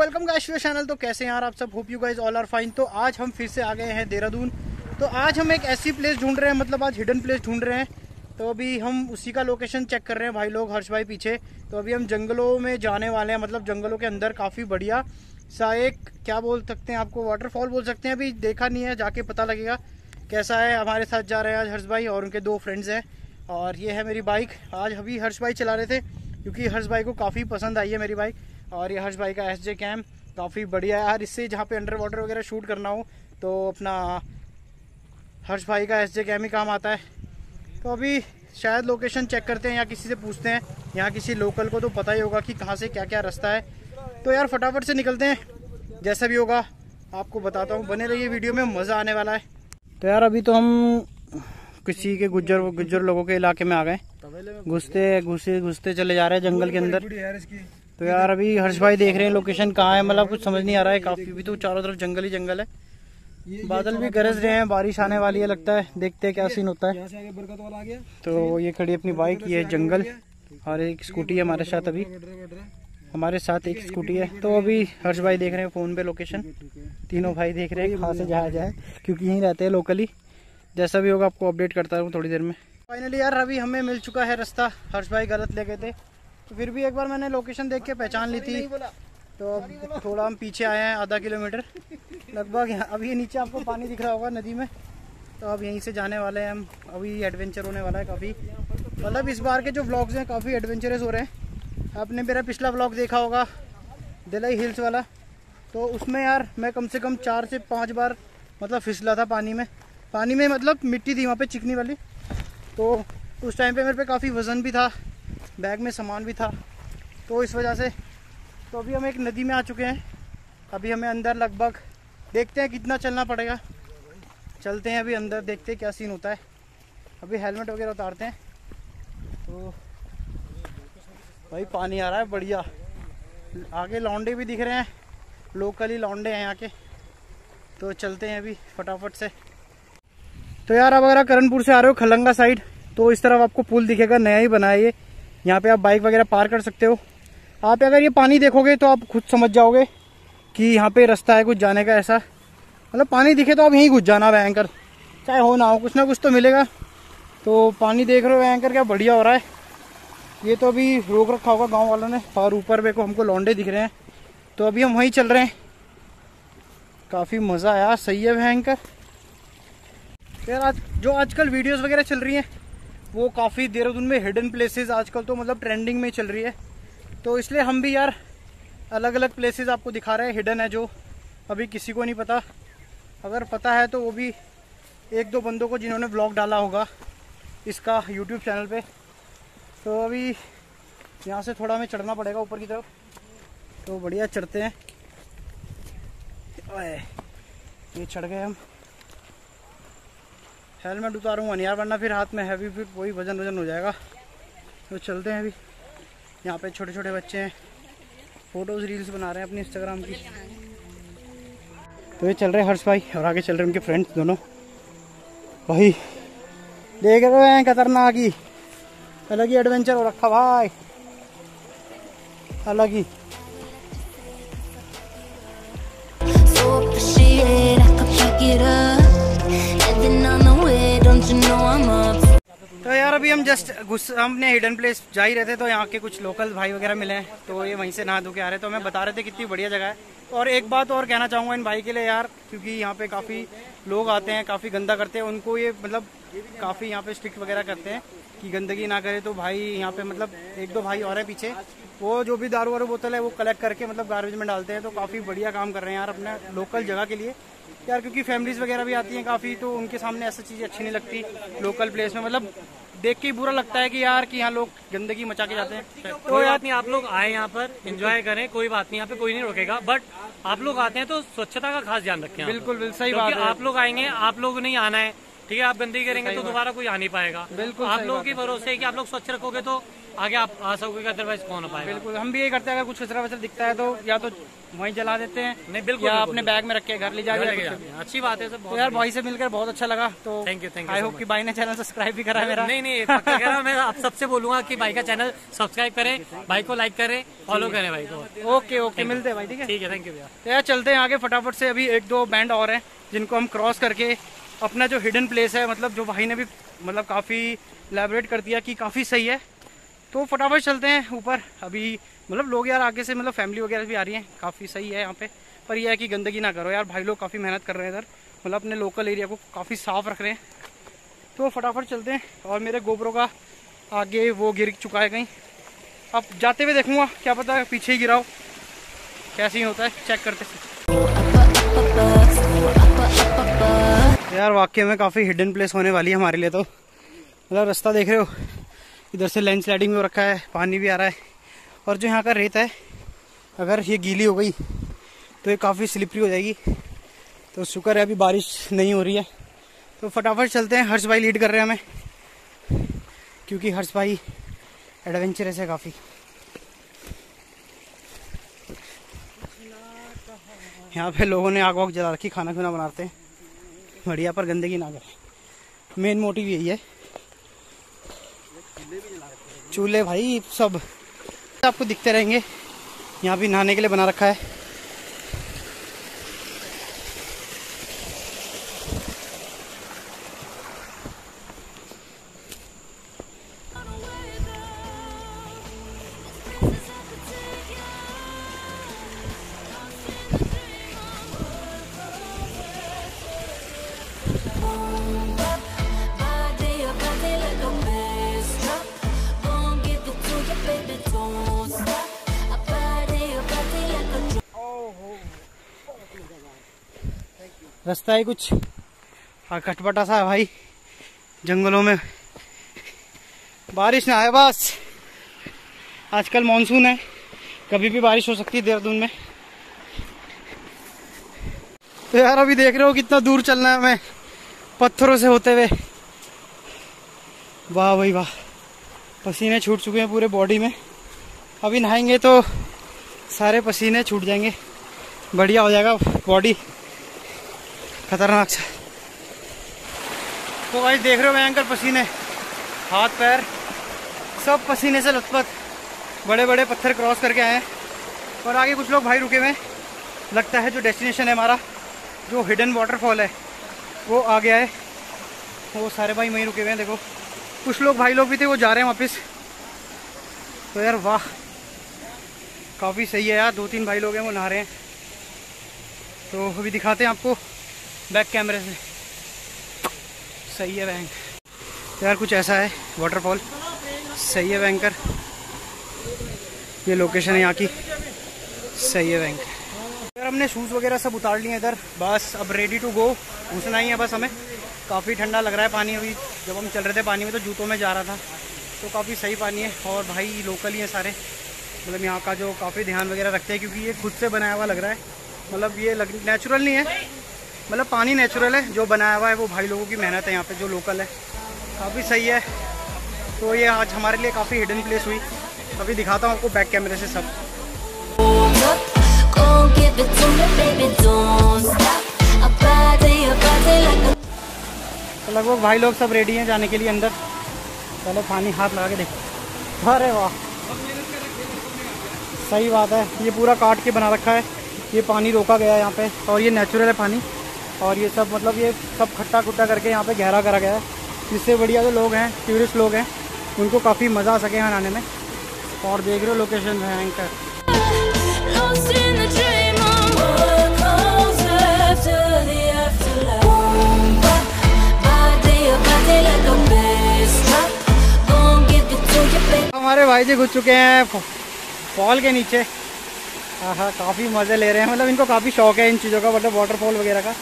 Welcome guys to channel. तो कैसे हैं यार आप सब, hope you guys all are fine. तो आज हम फिर से आ गए हैं देहरादून। तो आज हम एक ऐसी प्लेस ढूंढ रहे हैं, मतलब आज हिडन प्लेस ढूंढ रहे हैं। तो अभी हम उसी का लोकेशन चेक कर रहे हैं भाई लोग, हर्ष भाई पीछे। तो अभी हम जंगलों में जाने वाले हैं, मतलब जंगलों के अंदर काफ़ी बढ़िया सा एक क्या बोल सकते हैं आपको, वाटरफॉल बोल सकते हैं। अभी देखा नहीं है, जाके पता लगेगा कैसा है। हमारे साथ जा रहे हैं आज हर्ष भाई और उनके दो फ्रेंड्स हैं। और ये है मेरी बाइक, आज अभी हर्ष भाई चला रहे थे क्योंकि हर्ष भाई को काफ़ी पसंद आई है मेरी बाइक। और ये हर्ष भाई का SJCam काफ़ी बढ़िया है यार। इससे जहाँ पे अंडर वाटर वगैरह शूट करना हो तो अपना हर्ष भाई का SJCam ही काम आता है। तो अभी शायद लोकेशन चेक करते हैं या किसी से पूछते हैं, यहाँ किसी लोकल को तो पता ही होगा कि कहाँ से क्या क्या रास्ता है। तो यार फटाफट से निकलते हैं, जैसा भी होगा आपको बताता हूँ, बने रहिए वीडियो में, मज़ा आने वाला है। तो यार अभी तो हम किसी के गुज्जर लोगों के इलाके में आ गए, घुसते चले जा रहे हैं जंगल के अंदर। तो यार अभी हर्ष भाई देख रहे हैं लोकेशन कहाँ है, मतलब कुछ समझ नहीं आ रहा है। काफी भी तो चारों तरफ जंगल ही जंगल है, बादल भी गरज रहे हैं, बारिश आने वाली है लगता है। देखते हैं क्या सीन होता है। तो ये खड़ी अपनी बाइक, ये जंगल, और एक स्कूटी है हमारे साथ। अभी हमारे साथ एक स्कूटी है। तो अभी हर्ष भाई देख रहे हैं फोन पे लोकेशन, तीनों भाई देख रहे हैं कहाँ से जाया जाए क्योंकि यहीं रहते हैं लोकली। जैसा भी होगा आपको अपडेट करता रहूँ थोड़ी देर में। फाइनली यार अभी हमें मिल चुका है रास्ता। हर्ष भाई गलत ले गए थे, तो फिर भी एक बार मैंने लोकेशन देख के पहचान ली थी। तो अब थोड़ा हम पीछे आए हैं, आधा किलोमीटर लगभग। अभी नीचे आपको पानी दिख रहा होगा नदी में, तो अब यहीं से जाने वाले हैं हम। अभी एडवेंचर होने वाला है काफ़ी, मतलब इस बार के जो व्लॉग्स हैं काफ़ी एडवेंचरस हो रहे हैं। आपने मेरा पिछला व्लॉग देखा होगा दिलई हिल्स वाला, तो उसमें यार मैं कम से कम 4 से 5 बार मतलब फिसला था पानी में। पानी में मतलब मिट्टी थी वहाँ पे चिकनी वाली, तो उस टाइम पे मेरे पे काफ़ी वज़न भी था, बैग में सामान भी था, तो इस वजह से। तो अभी हम एक नदी में आ चुके हैं, अभी हमें अंदर लगभग देखते हैं कितना चलना पड़ेगा। चलते हैं अभी अंदर, देखते हैं क्या सीन होता है। अभी हेलमेट वगैरह उतारते हैं। तो भाई पानी आ रहा है बढ़िया, आगे लौंडे भी दिख रहे हैं, लोकली लौंडे हैं यहाँ के। तो चलते हैं अभी फटाफट से। तो यार अब अगर आप करणपुर से आ रहे हो खलंगा साइड, तो इस तरफ आपको पुल दिखेगा, नया ही बना है ये। यहाँ पे आप बाइक वगैरह पार कर सकते हो। आप अगर ये पानी देखोगे तो आप खुद समझ जाओगे कि यहाँ पे रास्ता है कुछ जाने का ऐसा, मतलब पानी दिखे तो आप यहीं घुस जाना। एंकर चाहे हो ना हो, कुछ ना कुछ तो मिलेगा। तो पानी देख रहे हो एंकर क्या बढ़िया हो रहा है। ये तो अभी रोक रखा होगा गाँव वालों ने, और ऊपर पे को हमको लौंडे दिख रहे हैं। तो अभी हम वहीं चल रहे हैं। काफ़ी मज़ा आया, सही है भयंकर यार। आज जो आजकल वीडियोस वगैरह चल रही हैं वो काफ़ी देहरादून में हिडन प्लेसेस आजकल तो मतलब ट्रेंडिंग में चल रही है। तो इसलिए हम भी यार अलग अलग प्लेसेस आपको दिखा रहे हैं, हिडन है जो अभी किसी को नहीं पता। अगर पता है तो वो भी 1-2 बंदों को जिन्होंने व्लॉग डाला होगा इसका यूट्यूब चैनल पे। तो अभी यहाँ से थोड़ा हमें चढ़ना पड़ेगा ऊपर की तरफ। तो बढ़िया चढ़ते हैं, ये चढ़ गए हम। हेलमेट उतारूंगा नहीं यार, वरना फिर हाथ में हैवी फिर वही वजन हो जाएगा। तो चलते हैं अभी। यहाँ पे छोटे छोटे बच्चे हैं, फोटोज रील्स बना रहे हैं अपने इंस्टाग्राम की। तो ये चल रहे हर्ष भाई और आगे चल रहे उनके फ्रेंड्स दोनों। भाई देख रहे हैं खतरनाक ही, अलग ही एडवेंचर हो रखा भाई, अलग ही। तो यार अभी हम जस्ट हमने हिडन प्लेस जा ही रहे थे, तो यहाँ के कुछ लोकल भाई वगैरह मिले हैं। तो ये वहीं से नहा धो के आ रहे, तो हमें बता रहे थे कितनी बढ़िया जगह है। और एक बात और कहना चाहूँगा इन भाई के लिए यार, क्योंकि यहाँ पे काफ़ी लोग आते हैं, काफ़ी गंदा करते हैं, उनको ये मतलब काफ़ी यहाँ पे स्ट्रिक्ट वगैरह करते हैं कि गंदगी ना करे। तो भाई यहाँ पे मतलब 1-2 भाई और है पीछे, वो जो भी दारू वारू बोतल है वो कलेक्ट करके मतलब गार्बेज में डालते हैं। तो काफ़ी बढ़िया काम कर रहे हैं यार अपने लोकल जगह के लिए यार, क्योंकि फैमिलीज़ वगैरह भी आती हैं काफ़ी, तो उनके सामने ऐसी चीज़ें अच्छी नहीं लगती लोकल प्लेस में। मतलब देख के ही बुरा लगता है कि यार कि यहाँ लोग गंदगी मचा के जाते हैं। कोई बात नहीं, आप लोग आए यहाँ पर एंजॉय करें, कोई बात नहीं, यहाँ पे कोई नहीं रोकेगा। बट आप लोग आते हैं तो स्वच्छता का खास ध्यान रखें। बिल्कुल बिल्कुल सही बात है। आप लोग आएंगे, आप लोग नहीं आना है, ठीक है, आप गंदगी करेंगे तो दोबारा कोई आ नहीं पाएगा। बिल्कुल आप लोगों के भरोसे है कि आप लोग स्वच्छ रखोगे तो आगे आप आ सकोगे, अदरवाइज कौन हो पाएगा। बिल्कुल, हम भी ये करते हैं, अगर कुछ कचरा वचरा दिखता है तो या तो वहीं जला देते हैं, नहीं बिल्कुल अपने बैग में रख के घर ले जाएंगे। अच्छी बात है सर, यार भाई से मिलकर बहुत अच्छा लगा। तो thank you, thank you. I hope कि भाई ने चैनल सब्सक्राइब भी करा मेरा। नहीं नहीं पक्का करा, मैं आप सबसे बोलूंगा कि भाई का चैनल सब्सक्राइब करें, भाई को लाइक करें, फॉलो करें भाई को। ओके ओके, मिलते हैं भाई, ठीक है ठीक है, थैंक यू भैया। यार चलते हैं आगे फटाफट से, अभी 1-2 बैंड और हैं जिनको हम क्रॉस करके अपना जो हिडन प्लेस है, मतलब जो भाई ने भी मतलब काफ़ी इलैबोरेट कर दिया कि काफ़ी सही है, तो फटाफट चलते हैं ऊपर। अभी मतलब लोग यार आगे से मतलब फैमिली वगैरह भी आ रही है, काफ़ी सही है यहाँ पर यह है कि गंदगी ना करो यार, भाई लोग काफ़ी मेहनत कर रहे हैं इधर, मतलब अपने लोकल एरिया को काफ़ी साफ़ रख रहे हैं। तो फटाफट चलते हैं, और मेरे GoPro का आगे वो गिर चुका है कहीं, अब जाते हुए देखूँगा, क्या पता है पीछे ही गिराओ, कैसे ही होता है, चेक करते हैं। यार वाकई में काफ़ी हिडन प्लेस होने वाली है हमारे लिए, तो मतलब रास्ता देख रहे हो, इधर से लैंड स्लाइडिंग भी हो रखा है, पानी भी आ रहा है, और जो यहाँ का रेत है अगर ये गीली हो गई तो ये काफ़ी स्लिपरी हो जाएगी। तो शुक्र है अभी बारिश नहीं हो रही है। तो फटाफट चलते हैं, हर्ष भाई लीड कर रहे हैं हमें, क्योंकि हर्ष भाई एडवेंचरस है काफ़ी। यहाँ पे लोगों ने आग वाग जला रखी, खाना खुना बनाते हैं बढ़िया, पर गंदगी ना करें, मेन मोटिव यही है। चूल्हे भाई सब आपको दिखते रहेंगे, यहाँ भी नहाने के लिए बना रखा है। रास्ता है कुछ खटपटा सा है भाई, जंगलों में, बारिश ना है बस, आजकल मॉनसून है, कभी भी बारिश हो सकती है देहरादून में। तो यार अभी देख रहे हो कितना दूर चलना है हमें पत्थरों से होते हुए, वाह भाई वाह, पसीने छूट चुके हैं पूरे बॉडी में, अभी नहाएंगे तो सारे पसीने छूट जाएंगे, बढ़िया हो जाएगा बॉडी, खतरनाक सा। तो भाई देख रहे हो मैं अंकल, पसीने हाथ पैर सब पसीने से लथपथ, बड़े बड़े पत्थर क्रॉस करके आए हैं, और आगे कुछ लोग भाई रुके हुए हैं, लगता है जो डेस्टिनेशन है हमारा, जो हिडन वाटरफॉल है वो आ गया है, वो सारे भाई वहीं रुके हुए हैं। देखो कुछ लोग भाई लोग भी थे, वो जा रहे हैं वापस। तो यार वाह काफ़ी सही है यार, 2-3 भाई लोग हैं वो नहा रहे हैं, तो अभी दिखाते हैं आपको बैक कैमरे से, सही है बैंक। यार कुछ ऐसा है वाटरफॉल, सही है बैंकर, ये लोकेशन है यहाँ की, सही है बैंक। यार हमने शूज़ वगैरह सब उतार लिए इधर, बस अब रेडी टू गो, घुसना ही है बस हमें। काफ़ी ठंडा लग रहा है पानी, अभी जब हम चल रहे थे पानी में तो जूतों में जा रहा था, तो काफ़ी सही पानी है, और भाई लोकल ही है सारे, मतलब यहाँ का जो काफ़ी ध्यान वगैरह रखते हैं, क्योंकि ये खुद से बनाया हुआ लग रहा है, मतलब ये नेचुरल नहीं है, मतलब पानी नेचुरल है, जो बनाया हुआ है वो भाई लोगों की मेहनत है यहाँ पे, जो लोकल है, काफ़ी सही है। तो ये आज हमारे लिए काफ़ी हिडन प्लेस हुई, अभी दिखाता हूँ आपको बैक कैमरे से सब। लगभग भाई लोग सब रेडी हैं जाने के लिए अंदर, चलो पानी हाथ लगा के देखो, अरे वाह सही बात है, ये पूरा काट के बना रखा है, ये पानी रोका गया है यहाँ पे, और ये नेचुरल है पानी, और ये सब मतलब ये सब खट्टा खुट्टा करके यहाँ पे गहरा करा गया है, जिससे बढ़िया जो लोग हैं, टूरिस्ट लोग हैं, उनको काफ़ी मज़ा आ सके यहाँ आने में। और देख रहे हो लोकेशन है एंकर, हमारे भाई जी घुस चुके हैं फॉल के नीचे, हाँ काफ़ी मज़े ले रहे हैं, मतलब इनको काफ़ी शौक है इन चीज़ों का, मतलब वाटरफॉल वगैरह का।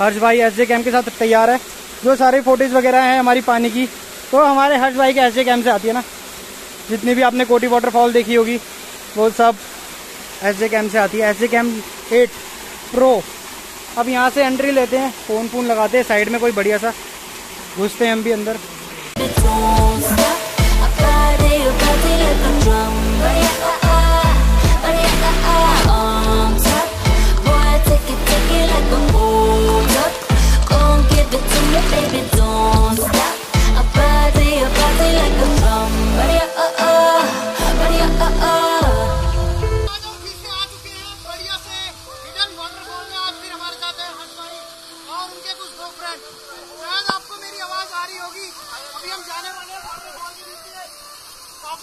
हर्ष भाई SJCam के साथ तैयार है, जो सारी फोटेज वगैरह हैं हमारी पानी की, तो हमारे हर्ष भाई के SJCam से आती है ना, जितनी भी आपने कोटी वाटरफॉल देखी होगी वो सब SJCam से आती है। SJCam 8 Pro। अब यहाँ से एंट्री लेते हैं, फ़ोन लगाते हैं साइड में कोई बढ़िया सा, घुसते हैं हम भी अंदर।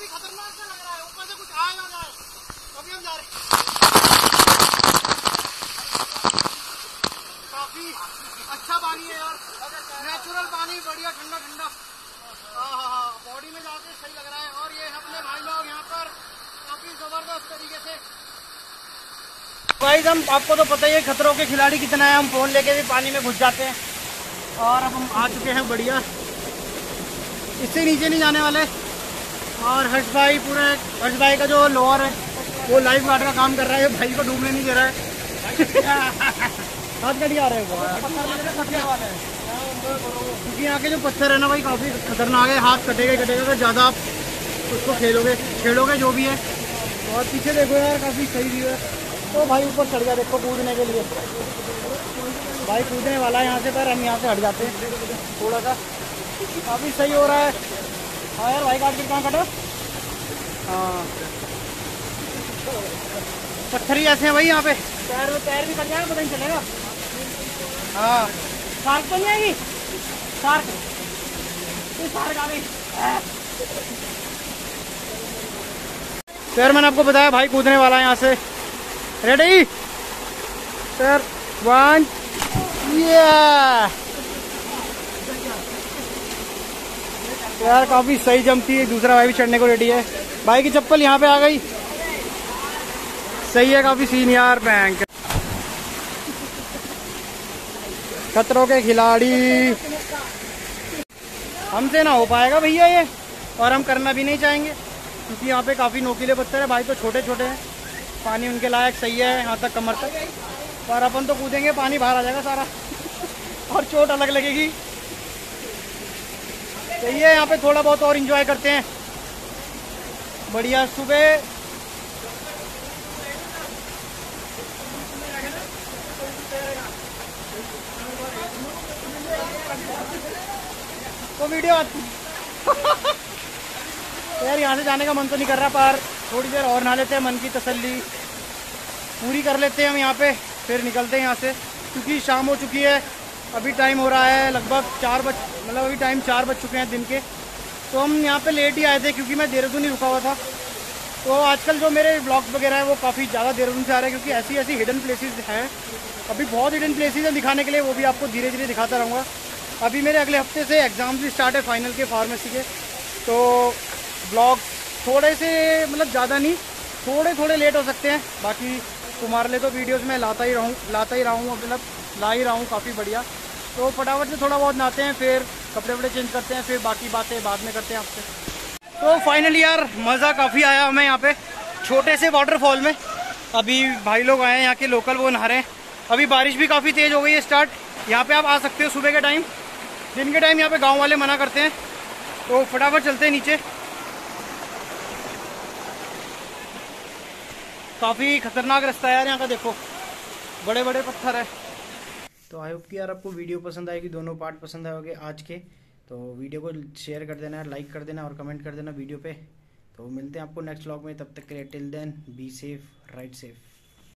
काफी खतरनाक सा लग रहा है, ऊपर से कुछ आए ना जाए। अभी हम जा रहे हैं, काफी अच्छा पानी है यार, नेचुरल पानी, बढ़िया ठंडा ठंडा, बॉडी में जाके सही लग रहा है। और ये अपने भाई लोग यहाँ पर काफी जबरदस्त तरीके से। गाइस, हम आपको तो पता ही है खतरों के खिलाड़ी कितना है, हम फोन लेके भी पानी में घुस जाते हैं। और अब हम आ चुके हैं, बढ़िया, इससे नीचे नहीं जाने वाले। और हर्ष भाई, पूरा हर्ष भाई का जो लोअर है वो लाइफ गार्ड का काम कर रहा है, भाई को डूबने नहीं दे रहा है। हाथ कट आ रहे हैं क्योंकि यहाँ के जो पत्थर है ना भाई काफ़ी खतरनाक है, हाथ कटेगा कटेगा तो ज़्यादा आप उसको खेलोगे जो भी है। और पीछे देखो यार, काफ़ी सही व्यू है। तो भाई ऊपर चढ़ गया देखो कूदने के लिए, भाई कूदने वाला है यहाँ से, पर हम यहाँ से हट जाते हैं थोड़ा सा, काफ़ी सही हो रहा है। हाँ यार, भाई काट के कहाँ कटो, हाँ पत्थर ही ऐसे हैं भाई यहाँ पे, पैर पैर भी कट जाएगा, पता नहीं चलेगा। हाँ, शार्क तो नहीं आएगी, शार्क शार्क आ गई। सर, मैंने आपको बताया भाई कूदने वाला है यहाँ से। रेडी सर, 1 ये यार काफ़ी सही जमती है। दूसरा भाई भी चढ़ने को रेडी है, भाई की चप्पल यहाँ पे आ गई, सही है, काफ़ी सीन यार। बैंक खतरों के खिलाड़ी हमसे ना हो पाएगा भैया ये, और हम करना भी नहीं चाहेंगे क्योंकि यहाँ पे काफ़ी नोकीले पत्थर है। भाई तो छोटे छोटे हैं, पानी उनके लायक सही है यहाँ तक कमर तक, पर अपन तो कूदेंगे पानी बाहर आ जाएगा सारा और चोट अलग लगेगी। तो ये यहाँ पे थोड़ा बहुत और एंजॉय करते हैं, बढ़िया। सुबह तो वीडियो आती यार, यहाँ से जाने का मन तो नहीं कर रहा, पर थोड़ी देर और नहा लेते हैं, मन की तसल्ली पूरी कर लेते हैं हम यहाँ पे, फिर निकलते हैं यहाँ से। क्योंकि शाम हो चुकी है, अभी टाइम हो रहा है लगभग 4 बज चुके हैं दिन के। तो हम यहाँ पे लेट ही आए थे क्योंकि मैं देहरादून ही रुका हुआ था। तो आजकल जो मेरे ब्लॉग्स वगैरह हैं वो काफ़ी ज़्यादा देहरादून से आ रहे हैं, क्योंकि ऐसी ऐसी हिडन प्लेसेस हैं, अभी बहुत हिडन प्लेसेस हैं दिखाने के लिए, वो भी आपको धीरे धीरे दिखाता रहूँगा। अभी मेरे अगले हफ्ते से एग्ज़ाम्स भी स्टार्ट है फाइनल के, फार्मेसी के, तो ब्लॉग थोड़े से, मतलब ज़्यादा नहीं, थोड़े थोड़े लेट हो सकते हैं। बाकी तुम्हारे लिए तो वीडियोज़ मैं लाता ही रहूँ, मतलब ला ही रहा हूँ काफ़ी बढ़िया। तो फटाफट से थोड़ा बहुत नहाते हैं, फिर कपड़े वपड़े चेंज करते हैं, फिर बाकी बातें बाद में करते हैं आपसे। तो फाइनली यार मज़ा काफ़ी आया हमें यहाँ पे छोटे से वाटरफॉल में। अभी भाई लोग आए हैं यहाँ के लोकल, वो नहा रहे हैं। अभी बारिश भी काफ़ी तेज़ हो गई है स्टार्ट। यहाँ पे आप आ सकते हो सुबह के टाइम, दिन के टाइम यहाँ पे गाँव वाले मना करते हैं। तो फटाफट चलते हैं नीचे। काफ़ी ख़तरनाक रास्ता है यार यहाँ का, देखो बड़े बड़े पत्थर है। तो आई होप कि यार आपको वीडियो पसंद आएगी, दोनों पार्ट पसंद आएंगे आज के। तो वीडियो को शेयर कर देना, लाइक कर देना और कमेंट कर देना वीडियो पे। तो मिलते हैं आपको नेक्स्ट व्लॉग में, तब तक के लिए till then be safe, ride safe.